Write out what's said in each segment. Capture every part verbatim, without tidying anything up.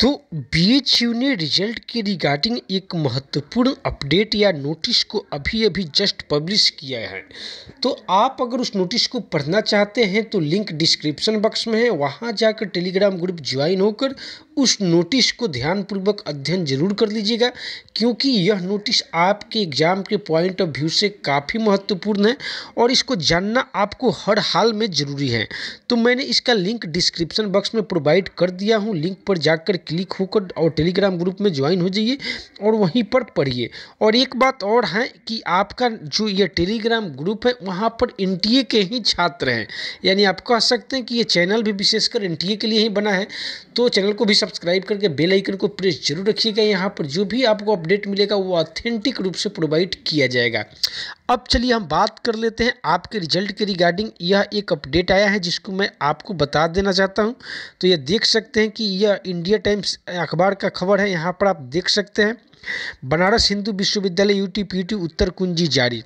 तो बीएचयू ने रिजल्ट के रिगार्डिंग एक महत्वपूर्ण अपडेट या नोटिस को अभी अभी जस्ट पब्लिश किया है। तो आप अगर उस नोटिस को पढ़ना चाहते हैं तो लिंक डिस्क्रिप्शन बॉक्स में है, वहां जाकर टेलीग्राम ग्रुप ज्वाइन होकर उस नोटिस को ध्यानपूर्वक अध्ययन जरूर कर लीजिएगा, क्योंकि यह नोटिस आपके एग्जाम के पॉइंट ऑफ व्यू से काफ़ी महत्वपूर्ण है और इसको जानना आपको हर हाल में ज़रूरी है। तो मैंने इसका लिंक डिस्क्रिप्शन बॉक्स में प्रोवाइड कर दिया हूँ, लिंक पर जाकर क्लिक होकर और टेलीग्राम ग्रुप में ज्वाइन हो जाइए और वहीं पर पढ़िए। और एक बात और है कि आपका जो ये टेलीग्राम ग्रुप है वहाँ पर एनटीए के ही छात्र हैं, यानी आप कह सकते हैं कि ये चैनल भी विशेषकर एनटीए के लिए ही बना है। तो चैनल को भी सब्सक्राइब करके बेल आइकन को प्रेस जरूर रखिएगा, यहाँ पर जो भी आपको अपडेट मिलेगा वो ऑथेंटिक रूप से प्रोवाइड किया जाएगा। अब चलिए हम बात कर लेते हैं आपके रिजल्ट के रिगार्डिंग। यह एक अपडेट आया है जिसको मैं आपको बता देना चाहता हूं। तो ये देख सकते हैं कि यह इंडिया टाइम्स अखबार का खबर है, यहाँ पर आप देख सकते हैं बनारस हिंदू विश्वविद्यालय यूटीपीटी उत्तर कुंजी जारी,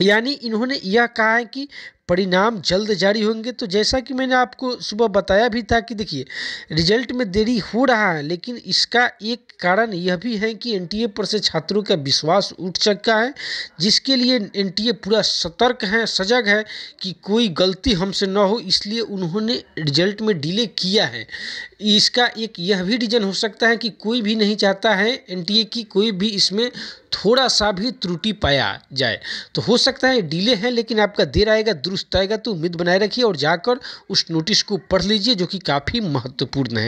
यानी इन्होंने यह कहा है कि परिणाम जल्द जारी होंगे। तो जैसा कि मैंने आपको सुबह बताया भी था कि देखिए रिजल्ट में देरी हो रहा है, लेकिन इसका एक कारण यह भी है कि एनटीए पर से छात्रों का विश्वास उठ चुका है, जिसके लिए एनटीए पूरा सतर्क है, सजग है कि कोई गलती हमसे ना हो, इसलिए उन्होंने रिजल्ट में डिले किया है। इसका एक यह भी रीजन हो सकता है कि कोई भी नहीं चाहता है एनटीए की कोई भी इसमें थोड़ा सा भी त्रुटि पाया जाए। तो हो सकता है डिले है, लेकिन आपका देर आएगा दुरुस्त आएगा। तो उम्मीद बनाए रखिए और जाकर उस नोटिस को पढ़ लीजिए जो कि काफ़ी महत्वपूर्ण है।